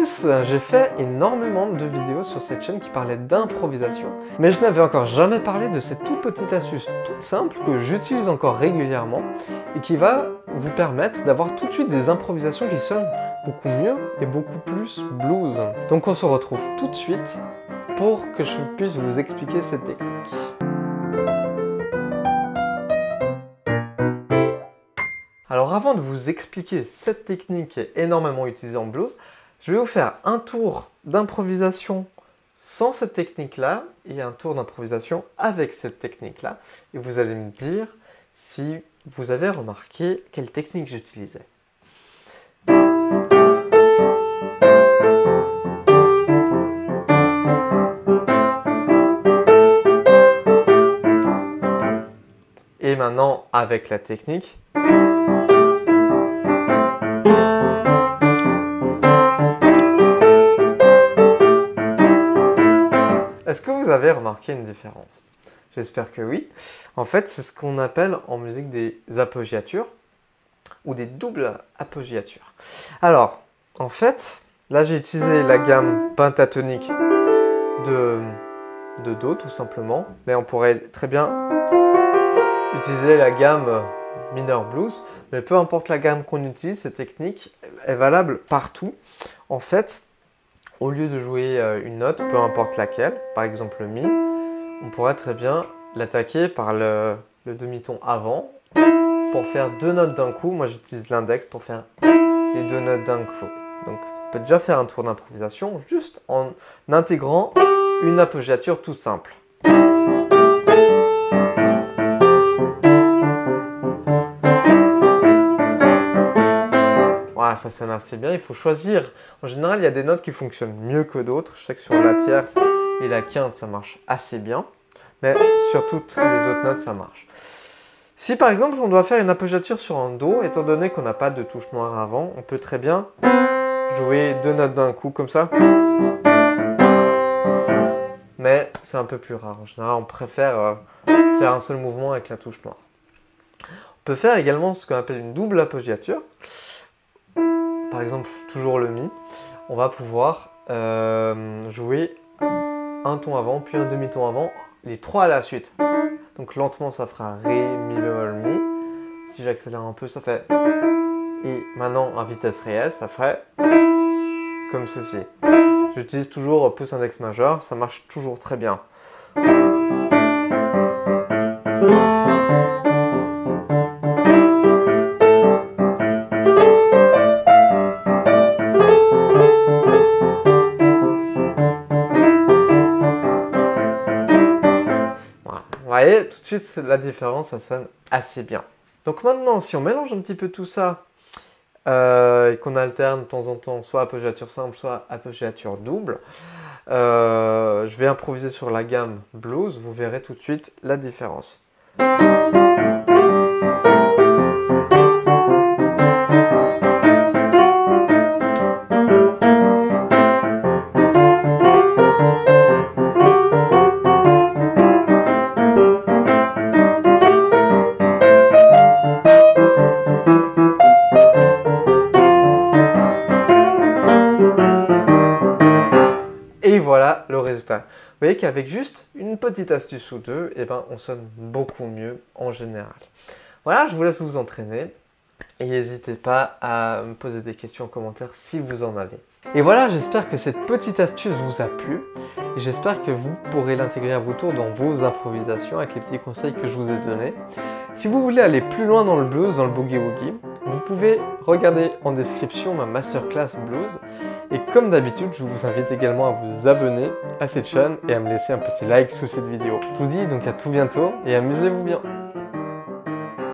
tous! J'ai fait énormément de vidéos sur cette chaîne qui parlait d'improvisation, mais je n'avais encore jamais parlé de cette toute petite astuce toute simple que j'utilise encore régulièrement et qui va vous permettre d'avoir tout de suite des improvisations qui sonnent beaucoup mieux et beaucoup plus blues. Donc on se retrouve tout de suite pour que je puisse vous expliquer cette technique. Alors avant de vous expliquer cette technique qui est énormément utilisée en blues, je vais vous faire un tour d'improvisation sans cette technique-là et un tour d'improvisation avec cette technique-là. Et vous allez me dire si vous avez remarqué quelle technique j'utilisais. Et maintenant, avec la technique... Est-ce que vous avez remarqué une différence? J'espère que oui. En fait, c'est ce qu'on appelle en musique des appoggiatures ou des doubles appoggiatures. Alors, en fait, là j'ai utilisé la gamme pentatonique de Do tout simplement, mais on pourrait très bien utiliser la gamme mineur blues, mais peu importe la gamme qu'on utilise, cette technique est valable partout. En fait, au lieu de jouer une note, peu importe laquelle, par exemple le Mi, on pourrait très bien l'attaquer par le demi-ton avant pour faire deux notes d'un coup. Moi j'utilise l'index pour faire les deux notes d'un coup. Donc on peut déjà faire un tour d'improvisation juste en intégrant une appoggiature tout simple. Ça sonne assez bien, il faut choisir. En général, il y a des notes qui fonctionnent mieux que d'autres. Je sais que sur la tierce et la quinte, ça marche assez bien. Mais sur toutes les autres notes, ça marche. Si par exemple, on doit faire une appoggiature sur un Do, étant donné qu'on n'a pas de touche noire avant, on peut très bien jouer deux notes d'un coup comme ça. Mais c'est un peu plus rare. En général, on préfère faire un seul mouvement avec la touche noire. On peut faire également ce qu'on appelle une double appoggiature. Par exemple, toujours le Mi, on va pouvoir jouer un ton avant, puis un demi-ton avant, les trois à la suite. Donc lentement, ça fera Ré, Mi bémol, Mi. Si j'accélère un peu, ça fait... Et maintenant, à vitesse réelle, ça ferait comme ceci. J'utilise toujours pouce index majeur, ça marche toujours très bien. Et tout de suite, la différence, ça sonne assez bien. Donc maintenant, si on mélange un petit peu tout ça et qu'on alterne de temps en temps soit appoggiature simple, soit appoggiature double, je vais improviser sur la gamme blues, vous verrez tout de suite la différence. Voilà le résultat. Vous voyez qu'avec juste une petite astuce ou deux, eh ben, on sonne beaucoup mieux en général. Voilà, je vous laisse vous entraîner et n'hésitez pas à me poser des questions en commentaire si vous en avez. Et voilà, j'espère que cette petite astuce vous a plu et j'espère que vous pourrez l'intégrer à vos tours dans vos improvisations avec les petits conseils que je vous ai donnés. Si vous voulez aller plus loin dans le blues, dans le boogie-woogie, vous pouvez regarder en description ma masterclass blues. Et comme d'habitude, je vous invite également à vous abonner à cette chaîne et à me laisser un petit like sous cette vidéo. Je vous dis donc à tout bientôt et amusez-vous bien.